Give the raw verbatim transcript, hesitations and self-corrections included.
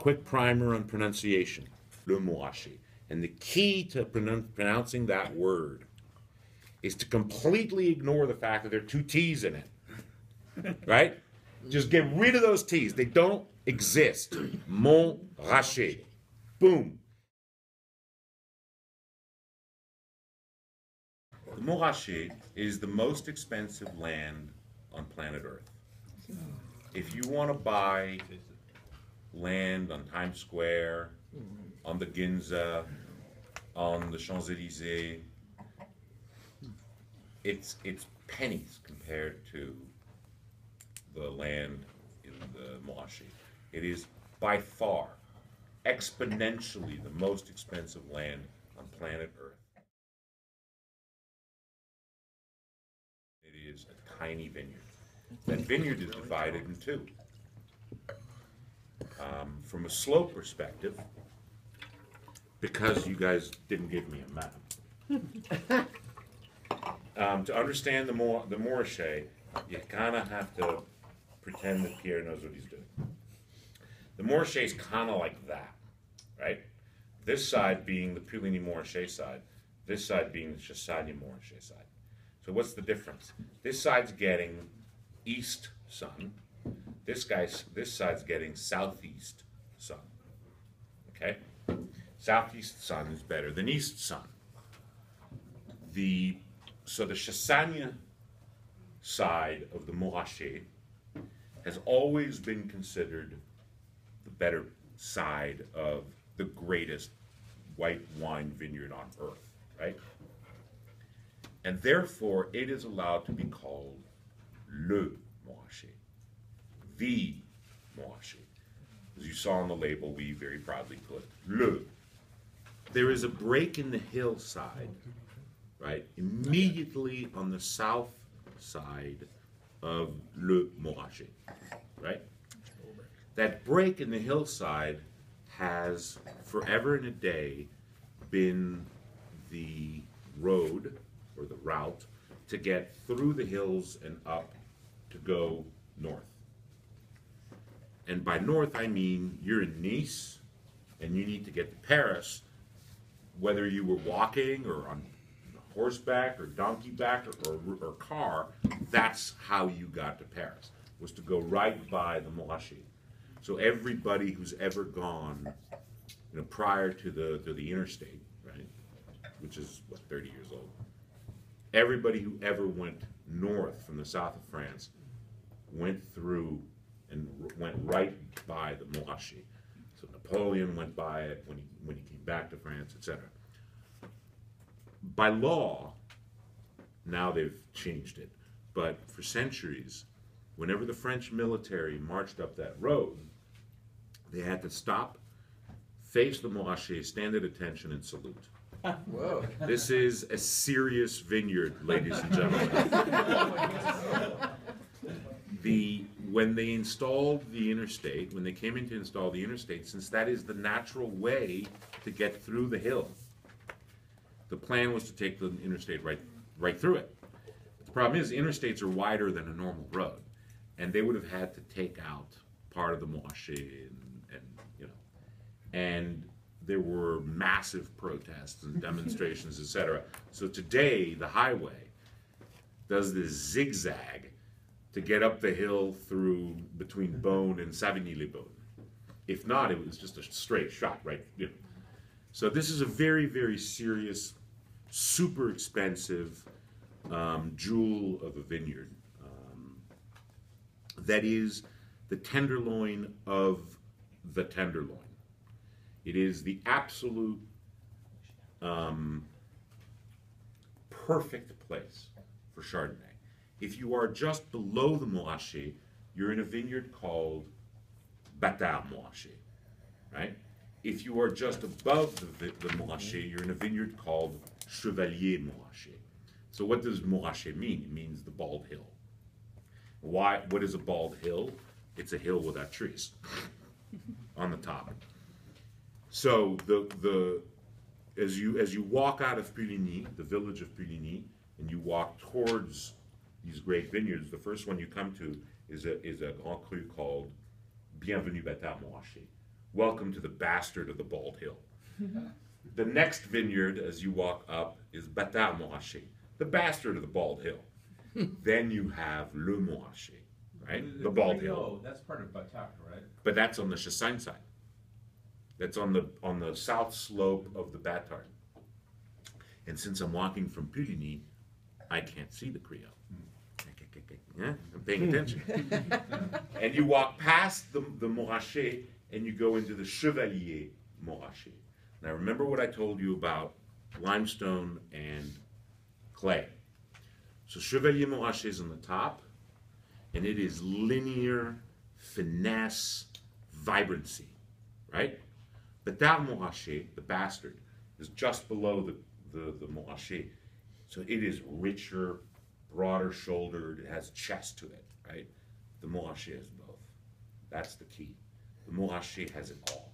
quick primer on pronunciation, le Montrachet. And the key to pronun pronouncing that word is to completely ignore the fact that there are two T's in it, right? Just get rid of those T's. They don't exist. Montrachet. Boom. The Montrachet is the most expensive land on planet Earth. If you want to buy land on Times Square, on the Ginza, on the Champs-Élysées, it's, it's pennies compared to the land in the Montrachet. It is by far exponentially the most expensive land on planet Earth. It is a tiny vineyard. That vineyard is divided in two. Um, from a slope perspective, because you guys didn't give me a map, um, to understand the Mor the Montrachet, you kind of have to pretend that Pierre knows what he's doing. The Montrachet is kind of like that, right? This side being the Puligny Montrachet side, this side being the Chassagne Montrachet side. So what's the difference? This side's getting east sun. This guy's this side's getting southeast sun. Okay? Southeast sun is better than east sun. The so the Chassagne side of the Montrachet has always been considered the better side of the greatest white wine vineyard on earth, right? And therefore it is allowed to be called Le Montrachet, the Montrachet. As you saw on the label, we very proudly put Le. There is a break in the hillside, right, immediately on the south side of Le Montrachet, right? That break in the hillside has forever and a day been the road or the route to get through the hills and up to go north. And by north, I mean you're in Nice and you need to get to Paris, whether you were walking or on horseback or donkey back or, or, or car, that's how you got to Paris, was to go right by the Montrachet. So everybody who's ever gone, you know, prior to the, to the interstate, right, which is, what, thirty years old, everybody who ever went north from the south of France went through and went right by the Montrachet. So Napoleon went by it when he, when he came back to France, et cetera. By law, now they've changed it, but for centuries, whenever the French military marched up that road, they had to stop, face the Montrachet, stand at attention, and salute. Whoa. This is a serious vineyard, ladies and gentlemen. The, when they installed the interstate, when they came in to install the interstate, since that is the natural way to get through the hill, the plan was to take the interstate right, right through it. But the problem is, interstates are wider than a normal road, and they would have had to take out part of the Montrachet, and, and you know, and there were massive protests and demonstrations, et cetera. So today, the highway does this zigzag to get up the hill through between Beaune and Savigny-les-Beaune. If not, it was just a straight shot, right? You know. So this is a very, very serious, super expensive um, jewel of a vineyard um, that is the tenderloin of the tenderloin. It is the absolute um, perfect place for Chardonnay. If you are just below the Montrachet, you're in a vineyard called Bâtard-Montrachet, right? If you are just above the, the Montrachet, you're in a vineyard called Chevalier Montrachet. So what does Montrachet mean? It means the bald hill. Why? What is a bald hill? It's a hill without trees on the top. So the the as you as you walk out of Puligny, the village of Puligny, and you walk towards these great vineyards, the first one you come to is a is a Grand Cru called Bienvenue Bâtard-Montrachet, welcome to the bastard of the Bald Hill. The next vineyard as you walk up is Bâtard-Montrachet, the bastard of the Bald Hill. Then you have Le Montrachet, right? The, the, the Bald Hill. That's part of Bâtard, right? But that's on the Chassagne side. That's on the on the south slope of the Bâtard. And since I'm walking from Puligny, I can't see the Creole. Yeah, I'm paying attention. And you walk past the, the Montrachet and you go into the Chevalier Montrachet. Now remember what I told you about limestone and clay. So Chevalier Montrachet is on the top, and it is linear, finesse, vibrancy, right? But that Montrachet, the bastard, is just below the, the, the Montrachet. So it is richer, broader shouldered, it has chest to it, right? The Montrachet is both. That's the key. The Montrachet has it all.